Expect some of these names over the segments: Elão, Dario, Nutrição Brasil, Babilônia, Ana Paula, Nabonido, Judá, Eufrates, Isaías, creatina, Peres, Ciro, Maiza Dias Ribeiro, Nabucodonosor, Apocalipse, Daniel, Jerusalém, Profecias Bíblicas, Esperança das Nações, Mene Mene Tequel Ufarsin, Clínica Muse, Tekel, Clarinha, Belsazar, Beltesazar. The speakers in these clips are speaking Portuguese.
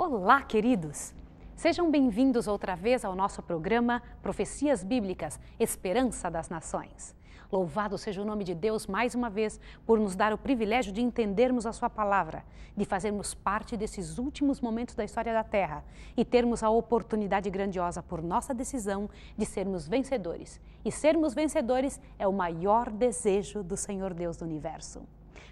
Olá, queridos! Sejam bem-vindos outra vez ao nosso programa Profecias Bíblicas, Esperança das Nações. Louvado seja o nome de Deus mais uma vez por nos dar o privilégio de entendermos a sua palavra, de fazermos parte desses últimos momentos da história da Terra e termos a oportunidade grandiosa por nossa decisão de sermos vencedores. E sermos vencedores é o maior desejo do Senhor Deus do Universo.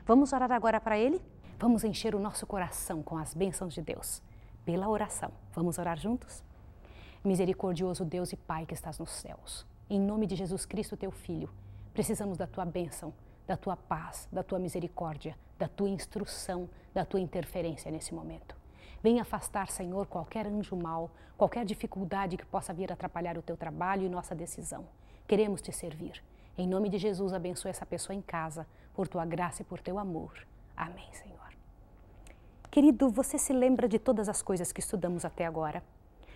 Vamos orar agora para Ele? Vamos encher o nosso coração com as bênçãos de Deus. Pela oração. Vamos orar juntos? Misericordioso Deus e Pai que estás nos céus, em nome de Jesus Cristo, teu Filho, precisamos da tua bênção, da tua paz, da tua misericórdia, da tua instrução, da tua interferência nesse momento. Venha afastar, Senhor, qualquer anjo mau, qualquer dificuldade que possa vir atrapalhar o teu trabalho e nossa decisão. Queremos te servir. Em nome de Jesus, abençoe essa pessoa em casa, por tua graça e por teu amor. Amém, Senhor. Querido, você se lembra de todas as coisas que estudamos até agora?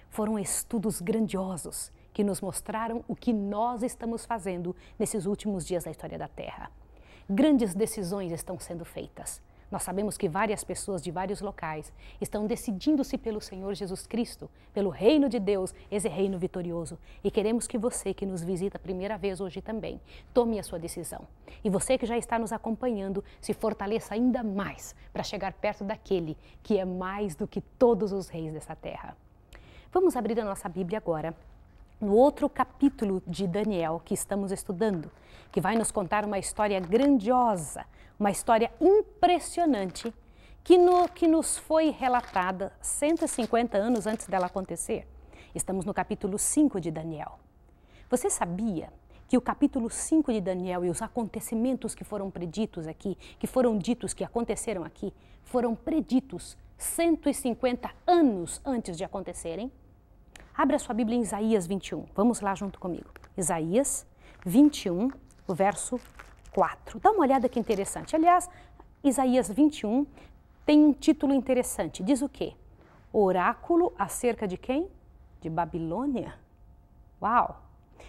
Foram estudos grandiosos que nos mostraram o que nós estamos fazendo nesses últimos dias da história da Terra. Grandes decisões estão sendo feitas. Nós sabemos que várias pessoas de vários locais estão decidindo-se pelo Senhor Jesus Cristo, pelo reino de Deus, esse reino vitorioso. E queremos que você que nos visita a primeira vez hoje também, tome a sua decisão. E você que já está nos acompanhando, se fortaleça ainda mais para chegar perto daquele que é mais do que todos os reis dessa terra. Vamos abrir a nossa Bíblia agora, no outro capítulo de Daniel que estamos estudando, que vai nos contar uma história grandiosa, uma história impressionante que nos foi relatada 150 anos antes dela acontecer. Estamos no capítulo 5 de Daniel. Você sabia que o capítulo 5 de Daniel e os acontecimentos que foram preditos aqui, que foram ditos, que aconteceram aqui, foram preditos 150 anos antes de acontecerem? Abra sua Bíblia em Isaías 21. Vamos lá junto comigo. Isaías 21, o verso 4. Dá uma olhada que interessante. Aliás, Isaías 21 tem um título interessante. Diz o quê? Oráculo acerca de quem? De Babilônia. Uau!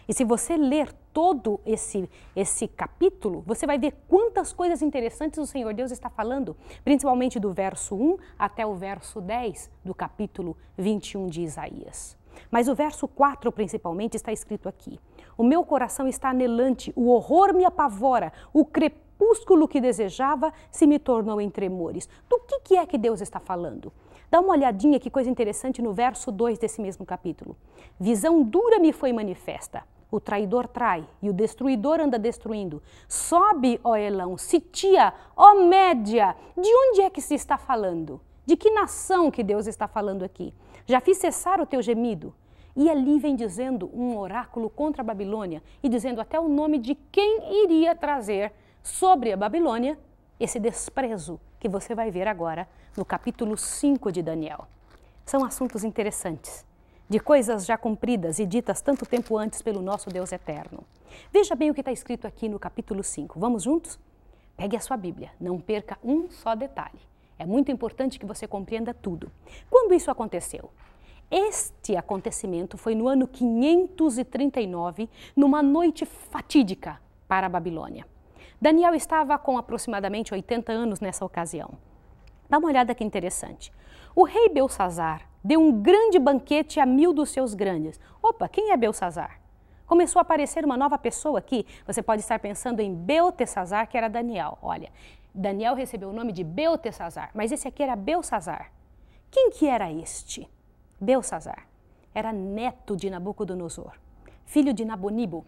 E se você ler todo esse capítulo, você vai ver quantas coisas interessantes o Senhor Deus está falando, principalmente do verso 1 até o verso 10 do capítulo 21 de Isaías. Mas o verso 4, principalmente, está escrito aqui. O meu coração está anelante, o horror me apavora, o crepúsculo que desejava se me tornou em tremores. Do que é que Deus está falando? Dá uma olhadinha, que coisa interessante, no verso 2 desse mesmo capítulo. Visão dura me foi manifesta. O traidor trai e o destruidor anda destruindo. Sobe, ó Elão, Sitia, ó Média. De onde é que se está falando? De que nação que Deus está falando aqui? Já fiz cessar o teu gemido. E ali vem dizendo um oráculo contra a Babilônia e dizendo até o nome de quem iria trazer sobre a Babilônia esse desprezo que você vai ver agora no capítulo 5 de Daniel. São assuntos interessantes, de coisas já cumpridas e ditas tanto tempo antes pelo nosso Deus eterno. Veja bem o que está escrito aqui no capítulo 5. Vamos juntos? Pegue a sua Bíblia, não perca um só detalhe. É muito importante que você compreenda tudo. Quando isso aconteceu? Este acontecimento foi no ano 539, numa noite fatídica para a Babilônia. Daniel estava com aproximadamente 80 anos nessa ocasião. Dá uma olhada que interessante. O rei Belsazar deu um grande banquete a 1000 dos seus grandes. Opa, quem é Belsazar? Começou a aparecer uma nova pessoa aqui. Você pode estar pensando em Beltesazar, que era Daniel. Olha, Daniel recebeu o nome de Beltesazar, mas esse aqui era Belsazar. Quem que era este? Belsazar era neto de Nabucodonosor, filho de Nabonido,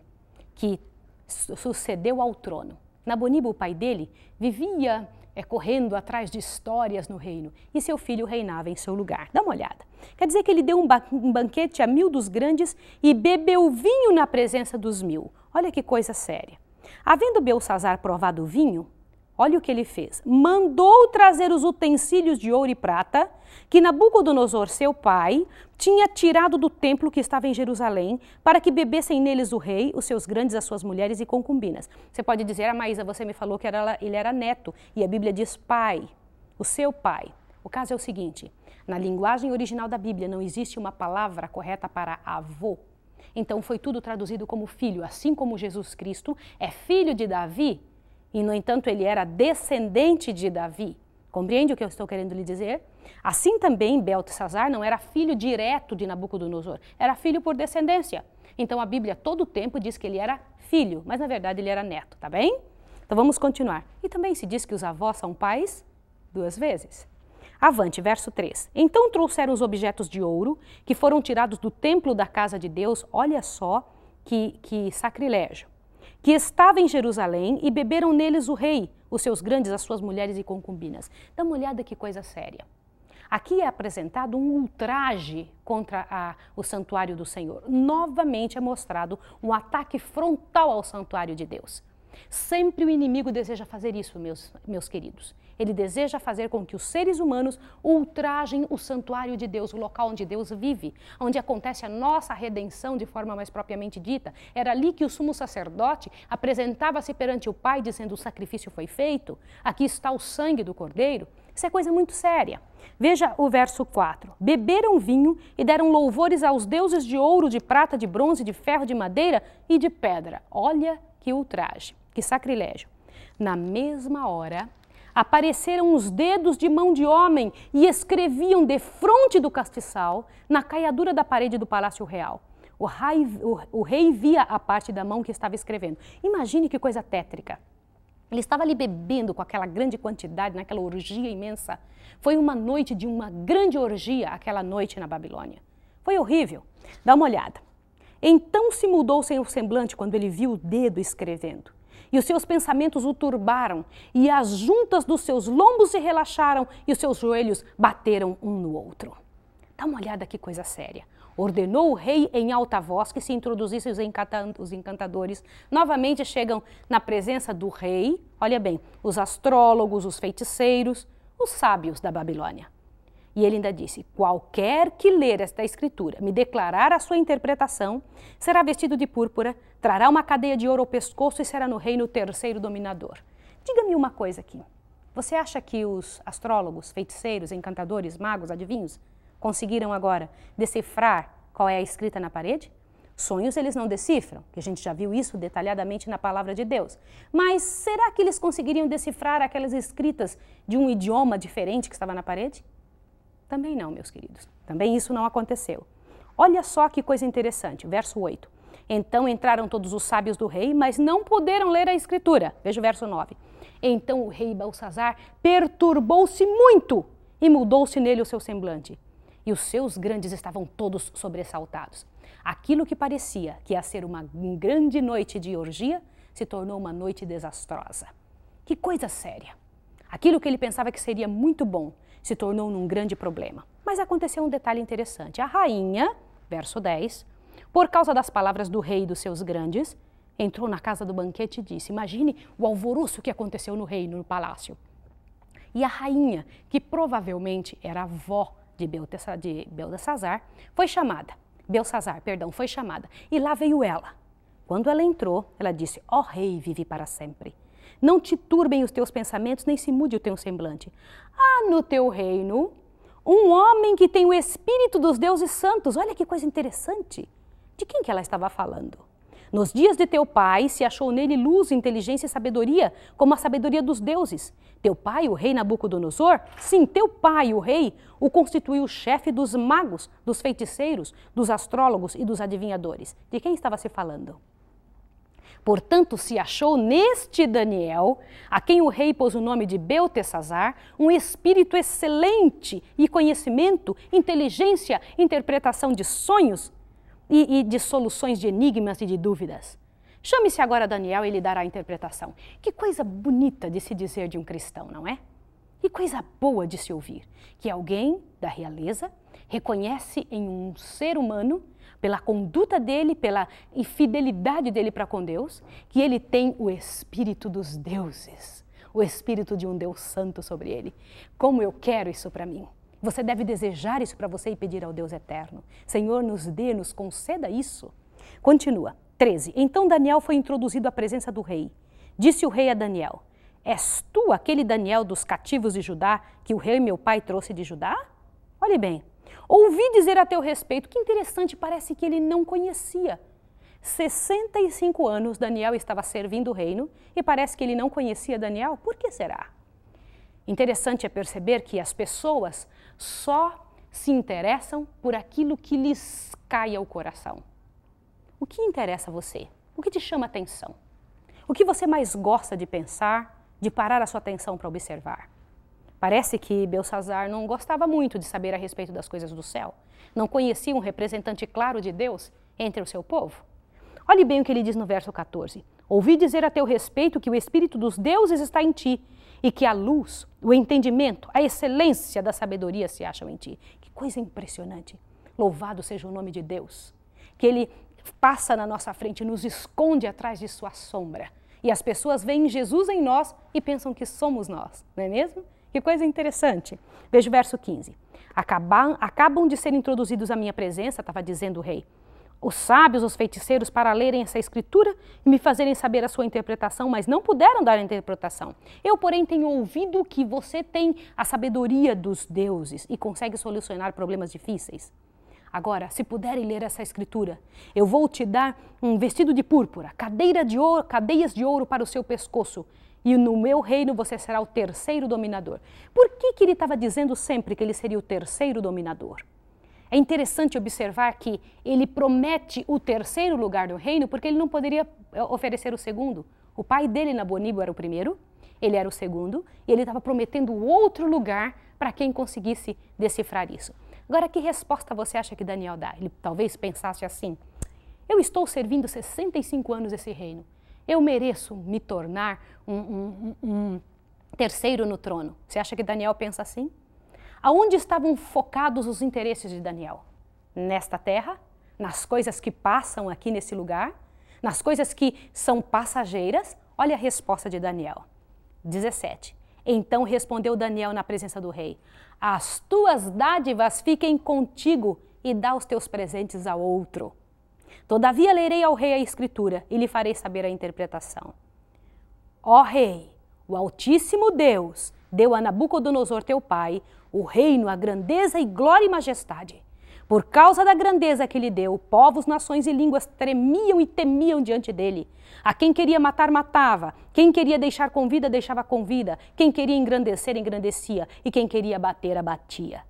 que sucedeu ao trono. Nabonido, o pai dele, vivia correndo atrás de histórias no reino e seu filho reinava em seu lugar. Dá uma olhada. Quer dizer que ele deu um banquete a 1000 dos grandes e bebeu vinho na presença dos 1000. Olha que coisa séria. Havendo Belsazar provado o vinho, olha o que ele fez. Mandou trazer os utensílios de ouro e prata que Nabucodonosor, seu pai, tinha tirado do templo que estava em Jerusalém para que bebessem neles o rei, os seus grandes, as suas mulheres e concubinas. Você pode dizer, ah, Maísa, você me falou que ele era neto e a Bíblia diz pai, o seu pai. O caso é o seguinte, na linguagem original da Bíblia não existe uma palavra correta para avô. Então foi tudo traduzido como filho, assim como Jesus Cristo é filho de Davi. E, no entanto, ele era descendente de Davi. Compreende o que eu estou querendo lhe dizer? Assim também Beltesazar não era filho direto de Nabucodonosor, era filho por descendência. Então a Bíblia todo o tempo diz que ele era filho, mas na verdade ele era neto, tá bem? Então vamos continuar. E também se diz que os avós são pais duas vezes. Avante, verso 3. Então trouxeram os objetos de ouro que foram tirados do templo da casa de Deus, olha só que sacrilégio, que estava em Jerusalém e beberam neles o rei, os seus grandes, as suas mulheres e concubinas. Dá uma olhada que coisa séria. Aqui é apresentado um ultraje contra o santuário do Senhor. Novamente é mostrado um ataque frontal ao santuário de Deus. Sempre o inimigo deseja fazer isso, meus queridos. Ele deseja fazer com que os seres humanos ultrajem o santuário de Deus, o local onde Deus vive, onde acontece a nossa redenção de forma mais propriamente dita. Era ali que o sumo sacerdote apresentava-se perante o Pai, dizendo: o sacrifício foi feito, aqui está o sangue do cordeiro. Isso é coisa muito séria. Veja o verso 4. Beberam vinho e deram louvores aos deuses de ouro, de prata, de bronze, de ferro, de madeira e de pedra. Olha que ultraje, que sacrilégio. Na mesma hora apareceram os dedos de mão de homem e escreviam defronte do castiçal, na caiadura da parede do Palácio Real. O rei via a parte da mão que estava escrevendo. Imagine que coisa tétrica. Ele estava ali bebendo com aquela grande quantidade, naquela orgia imensa. Foi uma noite de uma grande orgia, aquela noite na Babilônia. Foi horrível. Dá uma olhada. Então se mudou seu semblante quando ele viu o dedo escrevendo. E os seus pensamentos o turbaram, e as juntas dos seus lombos se relaxaram, e os seus joelhos bateram um no outro. Dá uma olhada que coisa séria. Ordenou o rei em alta voz que se introduzissem os encantadores. Novamente chegam na presença do rei, olha bem, os astrólogos, os feiticeiros, os sábios da Babilônia. E ele ainda disse: qualquer que ler esta escritura, me declarar a sua interpretação, será vestido de púrpura, trará uma cadeia de ouro ao pescoço e será no reino o terceiro dominador. Diga-me uma coisa aqui. Você acha que os astrólogos, feiticeiros, encantadores, magos, adivinhos, conseguiram agora decifrar qual é a escrita na parede? Sonhos eles não decifram, que a gente já viu isso detalhadamente na palavra de Deus. Mas será que eles conseguiriam decifrar aquelas escritas de um idioma diferente que estava na parede? Também não, meus queridos. Também isso não aconteceu. Olha só que coisa interessante. Verso 8. Então entraram todos os sábios do rei, mas não puderam ler a escritura. Veja o verso 9. Então o rei Belsazar perturbou-se muito e mudou-se nele o seu semblante. E os seus grandes estavam todos sobressaltados. Aquilo que parecia que ia ser uma grande noite de orgia se tornou uma noite desastrosa. Que coisa séria. Aquilo que ele pensava que seria muito bom se tornou num grande problema. Mas aconteceu um detalhe interessante. A rainha, verso 10, por causa das palavras do rei e dos seus grandes, entrou na casa do banquete e disse: imagine o alvoroço que aconteceu no reino, no palácio. E a rainha, que provavelmente era avó de Belsazar, foi chamada. Belsazar, perdão, foi chamada. E lá veio ela. Quando ela entrou, ela disse: ó rei, vive para sempre. Não te turbem os teus pensamentos, nem se mude o teu semblante. Há no teu reino um homem que tem o espírito dos deuses santos. Olha que coisa interessante. De quem que ela estava falando? Nos dias de teu pai se achou nele luz, inteligência e sabedoria, como a sabedoria dos deuses. Teu pai, o rei Nabucodonosor, sim, teu pai, o rei, o constituiu chefe dos magos, dos feiticeiros, dos astrólogos e dos adivinhadores. De quem estava se falando? Portanto, se achou neste Daniel, a quem o rei pôs o nome de Beltesazar, um espírito excelente e conhecimento, inteligência, interpretação de sonhos e de soluções de enigmas e de dúvidas. Chame-se agora Daniel e lhe dará a interpretação. Que coisa bonita de se dizer de um cristão, não é? E coisa boa de se ouvir, que alguém da realeza reconhece em um ser humano, pela conduta dele, pela infidelidade dele para com Deus, que ele tem o espírito dos deuses, o espírito de um Deus santo sobre ele. Como eu quero isso para mim! Você deve desejar isso para você e pedir ao Deus eterno: Senhor, nos dê, nos conceda isso. Continua, 13. Então Daniel foi introduzido à presença do rei. Disse o rei a Daniel: és tu aquele Daniel dos cativos de Judá, que o rei meu pai trouxe de Judá? Olhe bem, ouvi dizer a teu respeito. Que interessante, parece que ele não conhecia. 65 anos Daniel estava servindo o reino e parece que ele não conhecia Daniel. Por que será? Interessante é perceber que as pessoas só se interessam por aquilo que lhes cai ao coração. O que interessa a você? O que te chama atenção? O que você mais gosta de pensar, de parar a sua atenção para observar? Parece que Belsazar não gostava muito de saber a respeito das coisas do céu. Não conhecia um representante claro de Deus entre o seu povo. Olhe bem o que ele diz no verso 14. Ouvi dizer a teu respeito que o Espírito dos deuses está em ti e que a luz, o entendimento, a excelência da sabedoria se acham em ti. Que coisa impressionante! Louvado seja o nome de Deus! Que ele passa na nossa frente, nos esconde atrás de sua sombra. E as pessoas veem Jesus em nós e pensam que somos nós, não é mesmo? Que coisa interessante. Veja o verso 15. Acabam de ser introduzidos à minha presença, estava dizendo o rei, os sábios, os feiticeiros, para lerem essa escritura e me fazerem saber a sua interpretação, mas não puderam dar a interpretação. Eu, porém, tenho ouvido que você tem a sabedoria dos deuses e consegue solucionar problemas difíceis. Agora, se puderem ler essa escritura, eu vou te dar um vestido de púrpura, cadeias de ouro para o seu pescoço, e no meu reino você será o terceiro dominador. Por que ele estava dizendo sempre que ele seria o terceiro dominador? É interessante observar que ele promete o terceiro lugar do reino porque ele não poderia oferecer o segundo. O pai dele, Nabonido, era o primeiro, ele era o segundo, e ele estava prometendo outro lugar para quem conseguisse decifrar isso. Agora, que resposta você acha que Daniel dá? Ele talvez pensasse assim: eu estou servindo 65 anos esse reino, eu mereço me tornar um terceiro no trono. Você acha que Daniel pensa assim? Aonde estavam focados os interesses de Daniel? Nesta terra, nas coisas que passam aqui nesse lugar, nas coisas que são passageiras? Olha a resposta de Daniel. 17. Então respondeu Daniel na presença do rei: as tuas dádivas fiquem contigo e dá os teus presentes a outro. Todavia lerei ao rei a escritura e lhe farei saber a interpretação. Ó rei, o Altíssimo Deus deu a Nabucodonosor teu pai o reino, a grandeza e glória e majestade. Por causa da grandeza que lhe deu, povos, nações e línguas tremiam e temiam diante dele. A quem queria matar, matava. Quem queria deixar com vida, deixava com vida. Quem queria engrandecer, engrandecia. E quem queria abater, abatia.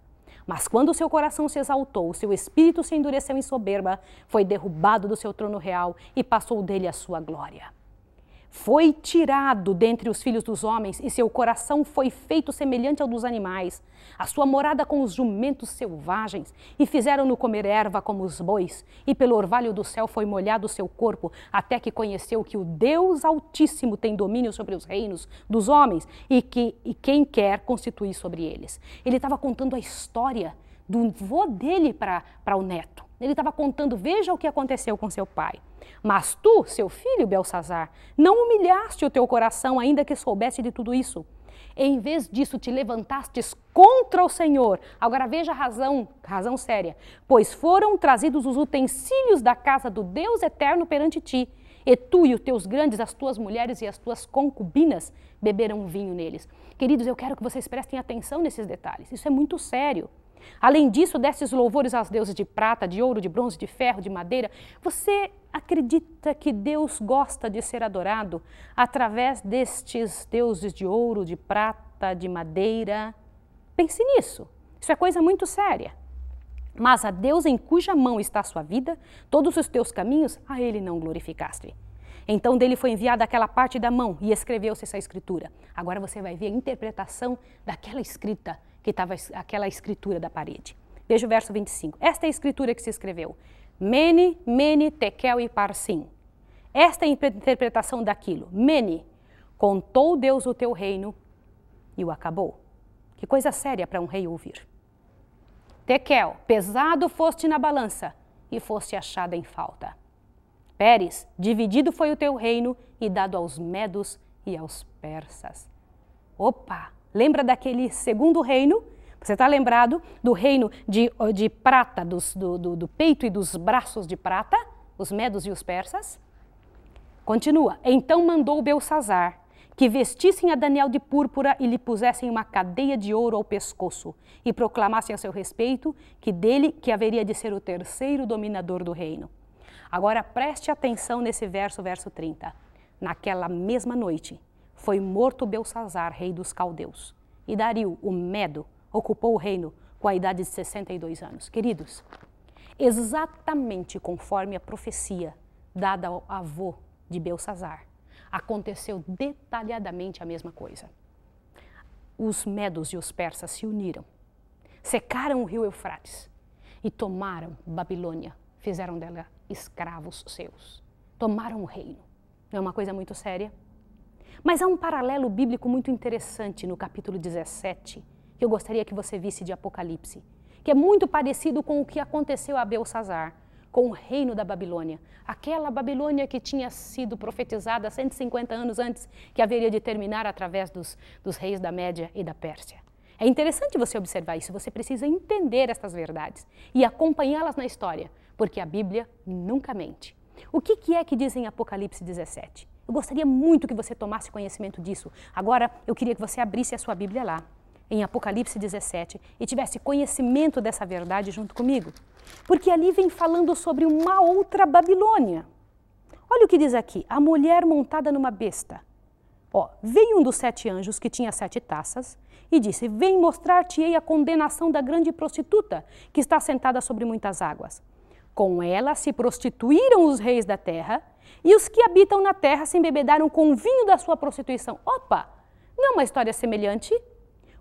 Mas quando o seu coração se exaltou, seu espírito se endureceu em soberba, foi derrubado do seu trono real e passou dele a sua glória. Foi tirado dentre os filhos dos homens e seu coração foi feito semelhante ao dos animais. A sua morada com os jumentos selvagens e fizeram-no comer erva como os bois. E pelo orvalho do céu foi molhado o seu corpo até que conheceu que o Deus Altíssimo tem domínio sobre os reinos dos homens e quem quer constituir sobre eles. Ele estava contando a história do vô dele para o neto. Ele estava contando, veja o que aconteceu com seu pai. Mas tu, seu filho Belsazar, não humilhaste o teu coração, ainda que soubesse de tudo isso. Em vez disso, te levantastes contra o Senhor. Agora veja a razão séria. Pois foram trazidos os utensílios da casa do Deus eterno perante ti. E tu e os teus grandes, as tuas mulheres e as tuas concubinas beberam vinho neles. Queridos, eu quero que vocês prestem atenção nesses detalhes. Isso é muito sério. Além disso, destes louvores aos deuses de prata, de ouro, de bronze, de ferro, de madeira. Você acredita que Deus gosta de ser adorado através destes deuses de ouro, de prata, de madeira? Pense nisso. Isso é coisa muito séria. Mas a Deus em cuja mão está a sua vida, todos os teus caminhos, a Ele não glorificaste. Então dele foi enviada aquela parte da mão e escreveu-se essa escritura. Agora você vai ver a interpretação daquela escrita, que estava aquela escritura da parede. Veja o verso 25. Esta é a escritura que se escreveu: Mene Mene Tequel Ufarsin. Esta é a interpretação daquilo. Mene, contou Deus o teu reino e o acabou. Que coisa séria para um rei ouvir. Tekel, pesado foste na balança e foste achada em falta. Peres, dividido foi o teu reino e dado aos medos e aos persas. Opa! Lembra daquele segundo reino? Você está lembrado do reino de prata, do peito e dos braços de prata? Os medos e os persas? Continua. Então mandou Belsazar que vestissem a Daniel de púrpura e lhe pusessem uma cadeia de ouro ao pescoço e proclamassem a seu respeito que haveria de ser o terceiro dominador do reino. Agora preste atenção nesse verso 30. Naquela mesma noite foi morto Belsazar, rei dos caldeus, e Dario, o Medo, ocupou o reino com a idade de 62 anos. Queridos, exatamente conforme a profecia dada ao avô de Belsazar, aconteceu detalhadamente a mesma coisa. Os medos e os persas se uniram, secaram o rio Eufrates e tomaram Babilônia, fizeram dela escravos seus, tomaram o reino. Não é uma coisa muito séria? Mas há um paralelo bíblico muito interessante no capítulo 17, que eu gostaria que você visse de Apocalipse, que é muito parecido com o que aconteceu a Belsazar, com o reino da Babilônia. Aquela Babilônia que tinha sido profetizada 150 anos antes, que haveria de terminar através dos reis da Média e da Pérsia. É interessante você observar isso, você precisa entender estas verdades e acompanhá-las na história, porque a Bíblia nunca mente. O que é que diz em Apocalipse 17? Eu gostaria muito que você tomasse conhecimento disso. Agora, eu queria que você abrisse a sua Bíblia lá, em Apocalipse 17, e tivesse conhecimento dessa verdade junto comigo. Porque ali vem falando sobre uma outra Babilônia. Olha o que diz aqui, a mulher montada numa besta. Ó, veio um dos sete anjos que tinha sete taças e disse, vem mostrar-te-ei a condenação da grande prostituta que está sentada sobre muitas águas. Com ela se prostituíram os reis da terra e os que habitam na terra se embebedaram com o vinho da sua prostituição. Opa, não é uma história semelhante?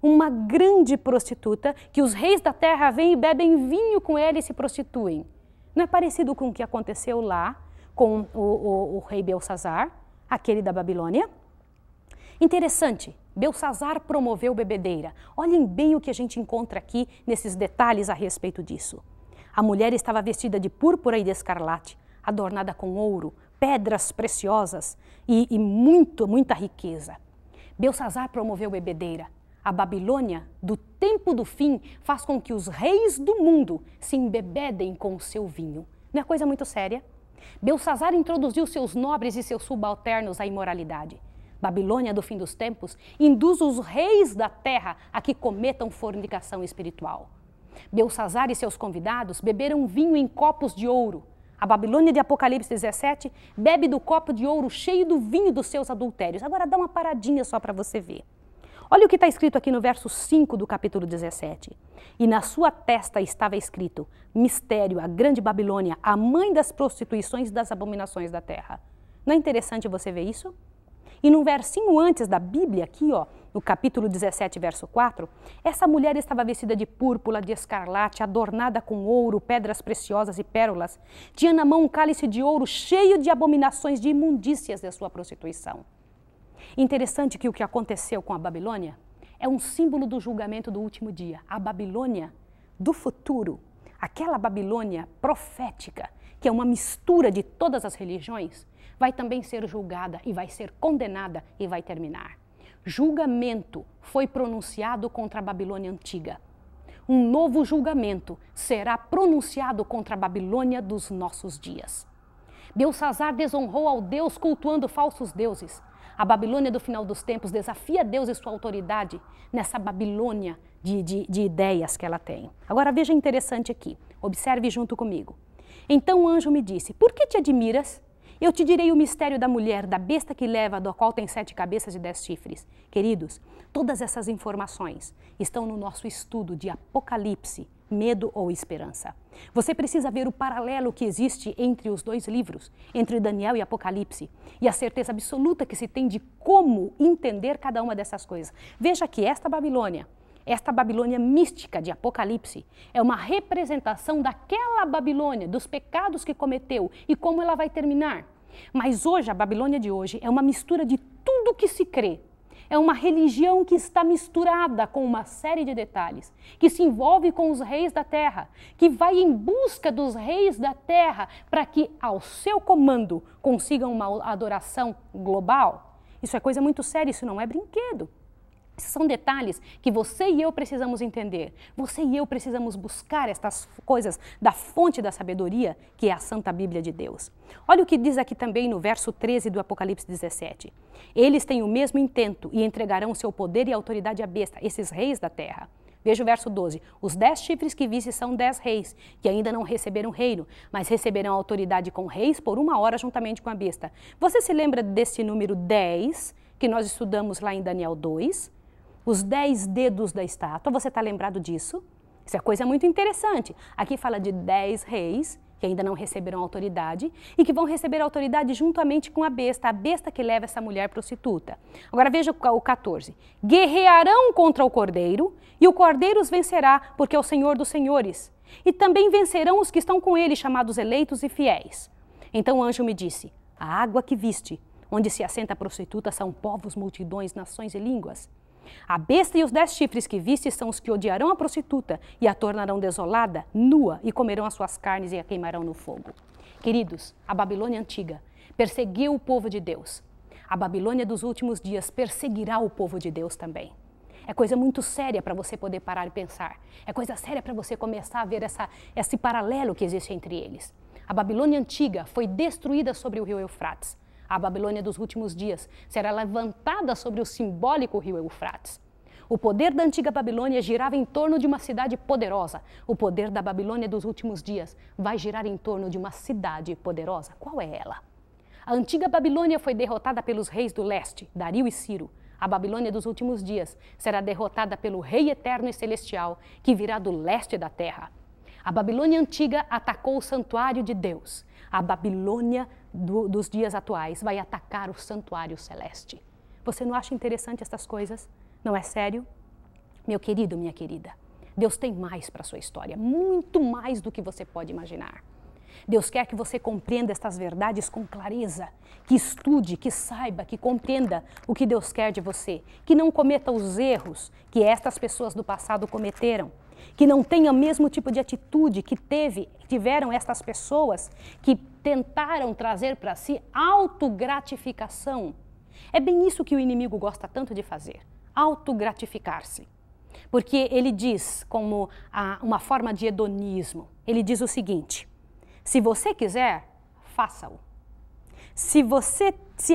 Uma grande prostituta que os reis da terra vêm e bebem vinho com ela e se prostituem. Não é parecido com o que aconteceu lá com o rei Belsazar, aquele da Babilônia? Interessante, Belsazar promoveu bebedeira. Olhem bem o que a gente encontra aqui nesses detalhes a respeito disso. A mulher estava vestida de púrpura e de escarlate, adornada com ouro, pedras preciosas e muita riqueza. Belsazar promoveu bebedeira. A Babilônia, do tempo do fim, faz com que os reis do mundo se embebedem com o seu vinho. Não é coisa muito séria? Belsazar introduziu seus nobres e seus subalternos à imoralidade. Babilônia, do fim dos tempos, induz os reis da terra a que cometam fornicação espiritual. Belsazar e seus convidados beberam vinho em copos de ouro. A Babilônia de Apocalipse 17 bebe do copo de ouro cheio do vinho dos seus adultérios. Agora dá uma paradinha só para você ver. Olha o que está escrito aqui no verso 5 do capítulo 17. E na sua testa estava escrito, mistério, a grande Babilônia, a mãe das prostituições e das abominações da terra. Não é interessante você ver isso? E num versinho antes da Bíblia, aqui ó, no capítulo 17, verso 4, essa mulher estava vestida de púrpura, de escarlate, adornada com ouro, pedras preciosas e pérolas. Tinha na mão um cálice de ouro cheio de abominações, de imundícias da sua prostituição. Interessante que o que aconteceu com a Babilônia é um símbolo do julgamento do último dia. A Babilônia do futuro, aquela Babilônia profética, que é uma mistura de todas as religiões, vai também ser julgada e vai ser condenada e vai terminar. Julgamento foi pronunciado contra a Babilônia antiga. Um novo julgamento será pronunciado contra a Babilônia dos nossos dias. Belsazar desonrou ao Deus cultuando falsos deuses. A Babilônia do final dos tempos desafia Deus e sua autoridade nessa Babilônia de ideias que ela tem. Agora veja interessante aqui, observe junto comigo. Então o anjo me disse, por que te admiras? Eu te direi o mistério da mulher, da besta que leva, do qual tem 7 cabeças e 10 chifres. Queridos, todas essas informações estão no nosso estudo de Apocalipse, Medo ou Esperança. Você precisa ver o paralelo que existe entre os dois livros, entre Daniel e Apocalipse, e a certeza absoluta que se tem de como entender cada uma dessas coisas. Veja que esta Babilônia mística de Apocalipse, é uma representação daquela Babilônia, dos pecados que cometeu e como ela vai terminar. Mas hoje, a Babilônia de hoje é uma mistura de tudo que se crê. É uma religião que está misturada com uma série de detalhes, que se envolve com os reis da terra, que vai em busca dos reis da terra para que, ao seu comando, consigam uma adoração global. Isso é coisa muito séria, isso não é brinquedo. São detalhes que você e eu precisamos entender. Você e eu precisamos buscar estas coisas da fonte da sabedoria, que é a Santa Bíblia de Deus. Olha o que diz aqui também no verso 13 do Apocalipse 17. Eles têm o mesmo intento e entregarão seu poder e autoridade à besta, esses reis da terra. Veja o verso 12. Os 10 chifres que viste são 10 reis, que ainda não receberam reino, mas receberão autoridade com reis por 1 hora juntamente com a besta. Você se lembra desse número 10 que nós estudamos lá em Daniel 2? os 10 dedos da estátua, você está lembrado disso? Isso é coisa muito interessante. Aqui fala de 10 reis, que ainda não receberam autoridade, e que vão receber autoridade juntamente com a besta que leva essa mulher prostituta. Agora veja o 14. Guerrearão contra o cordeiro, e o cordeiro os vencerá, porque é o Senhor dos senhores. E também vencerão os que estão com ele, chamados eleitos e fiéis. Então o anjo me disse, a água que viste, onde se assenta a prostituta, são povos, multidões, nações e línguas. A besta e os 10 chifres que viste são os que odiarão a prostituta e a tornarão desolada, nua, e comerão as suas carnes e a queimarão no fogo. Queridos, a Babilônia antiga perseguiu o povo de Deus. A Babilônia dos últimos dias perseguirá o povo de Deus também. É coisa muito séria para você poder parar e pensar. É coisa séria para você começar a ver esse paralelo que existe entre eles. A Babilônia antiga foi destruída sobre o rio Eufrates. A Babilônia dos últimos dias será levantada sobre o simbólico rio Eufrates. O poder da antiga Babilônia girava em torno de uma cidade poderosa. O poder da Babilônia dos últimos dias vai girar em torno de uma cidade poderosa. Qual é ela? A antiga Babilônia foi derrotada pelos reis do leste, Dario e Ciro. A Babilônia dos últimos dias será derrotada pelo rei eterno e celestial, que virá do leste da terra. A Babilônia antiga atacou o santuário de Deus. A Babilônia dos dias atuais vai atacar o santuário celeste. Você não acha interessante essas coisas? Não é sério? Meu querido, minha querida, Deus tem mais para a sua história, muito mais do que você pode imaginar. Deus quer que você compreenda estas verdades com clareza, que estude, que saiba, que compreenda o que Deus quer de você, que não cometa os erros que estas pessoas do passado cometeram, que não tenha o mesmo tipo de atitude que tiveram estas pessoas que tentaram trazer para si autogratificação. É bem isso que o inimigo gosta tanto de fazer, autogratificar-se. Porque ele diz, como uma forma de hedonismo, ele diz o seguinte: se você quiser, faça-o. Se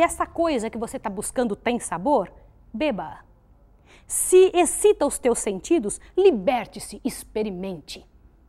essa coisa que você está buscando tem sabor, beba-a. Se excita os teus sentidos, liberte-se, experimente.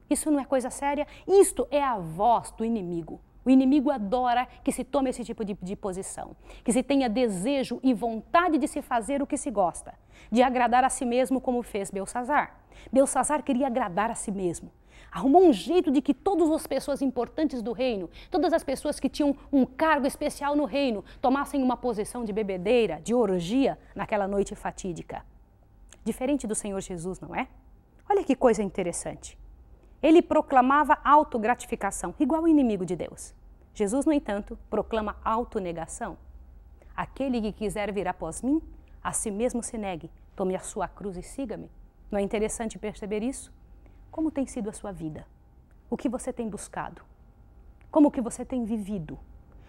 Isso não é coisa séria? Isto é a voz do inimigo. O inimigo adora que se tome esse tipo de posição, que se tenha desejo e vontade de se fazer o que se gosta, de agradar a si mesmo, como fez Belsazar. Belsazar queria agradar a si mesmo. Arrumou um jeito de que todas as pessoas importantes do reino, todas as pessoas que tinham um cargo especial no reino, tomassem uma posição de bebedeira, de orgia, naquela noite fatídica. Diferente do Senhor Jesus, não é? Olha que coisa interessante. Ele proclamava autogratificação, igual o inimigo de Deus. Jesus, no entanto, proclama autonegação. Aquele que quiser vir após mim, a si mesmo se negue, tome a sua cruz e siga-me. Não é interessante perceber isso? Como tem sido a sua vida? O que você tem buscado? Como que você tem vivido?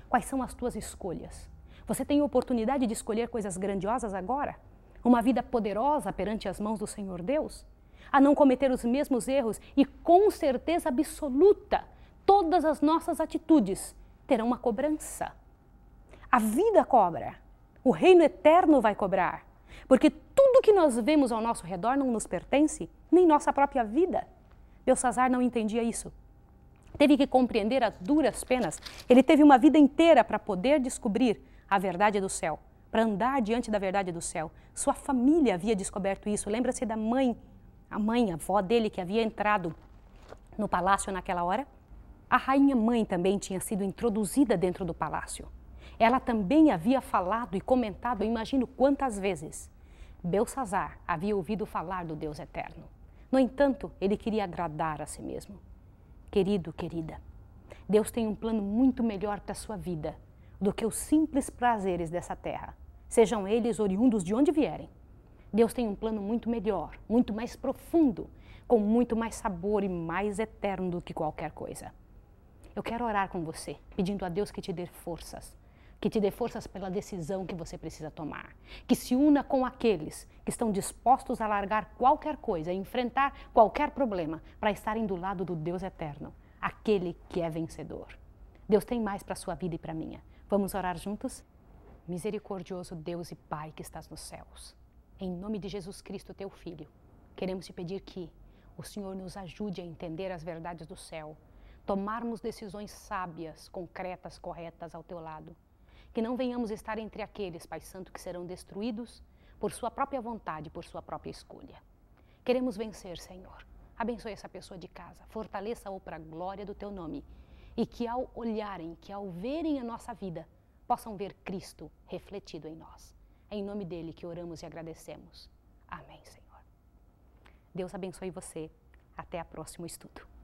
Quais são as suas escolhas? Você tem oportunidade de escolher coisas grandiosas agora? Uma vida poderosa perante as mãos do Senhor Deus? A não cometer os mesmos erros e, com certeza absoluta, todas as nossas atitudes terão uma cobrança. A vida cobra. O reino eterno vai cobrar. Porque tudo que nós vemos ao nosso redor não nos pertence, nem nossa própria vida. Belsazar não entendia isso. Teve que compreender a duras penas. Ele teve uma vida inteira para poder descobrir a verdade do céu, para andar diante da verdade do céu. Sua família havia descoberto isso. Lembra-se da mãe, a avó dele, que havia entrado no palácio naquela hora? A rainha mãe também tinha sido introduzida dentro do palácio. Ela também havia falado e comentado, imagino quantas vezes, Belsazar havia ouvido falar do Deus eterno. No entanto, ele queria agradar a si mesmo. Querido, querida, Deus tem um plano muito melhor para a sua vida do que os simples prazeres dessa terra, sejam eles oriundos de onde vierem. Deus tem um plano muito melhor, muito mais profundo, com muito mais sabor e mais eterno do que qualquer coisa. Eu quero orar com você, pedindo a Deus que te dê forças. Que te dê forças pela decisão que você precisa tomar. Que se una com aqueles que estão dispostos a largar qualquer coisa, a enfrentar qualquer problema, para estarem do lado do Deus eterno, aquele que é vencedor. Deus tem mais para a sua vida e para a minha. Vamos orar juntos? Misericordioso Deus e Pai que estás nos céus, em nome de Jesus Cristo, teu Filho, queremos te pedir que o Senhor nos ajude a entender as verdades do céu, tomarmos decisões sábias, concretas, corretas ao teu lado. Que não venhamos estar entre aqueles, Pai Santo, que serão destruídos, por sua própria vontade, por sua própria escolha. Queremos vencer, Senhor. Abençoe essa pessoa de casa, fortaleça-o para a glória do Teu nome. E que ao olharem, que ao verem a nossa vida, possam ver Cristo refletido em nós. É em nome dEle que oramos e agradecemos. Amém, Senhor. Deus abençoe você. Até o próximo estudo.